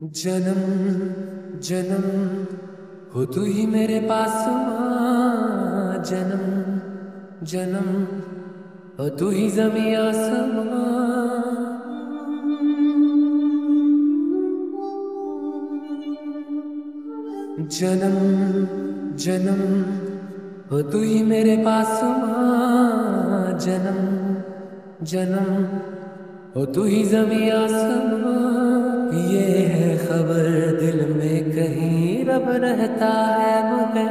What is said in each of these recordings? जन्म जन्म हो तू ही मेरे पास माँ, जन्म जन्म हो तू ही ज़मीं आसमां। जन्म जन्म हो तू ही मेरे पास माँ, जन्म जन्म हो तू ही ज़मीं आसमां। ये है खबर दिल में कहीं रब रहता है मगर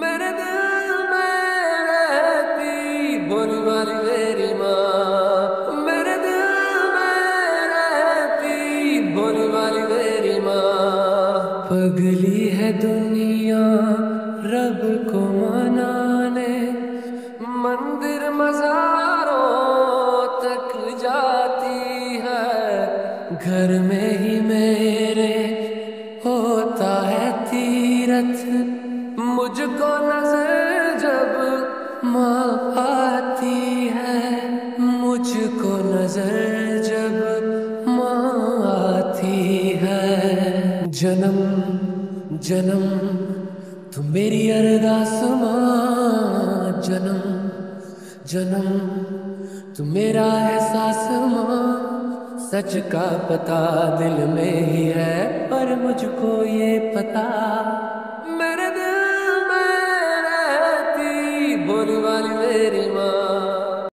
मेरे दिल में रहती भोली वाली मेरी माँ, मेरे दिल में रहती भोली वाली मेरी माँ। पगली है दुनिया रब को मनाने, मंदिर मज़ारों तक जाती है, घर में ही मेरे होता है तीरथ। मुझको नजर जब माँ आती है, मुझको नजर जब माँ आती है। जन्म जन्म तू मेरी अरदास माँ, जन्म जन्म तू मेरा एहसास माँ। सच का पता दिल में ही है पर मुझको ये पता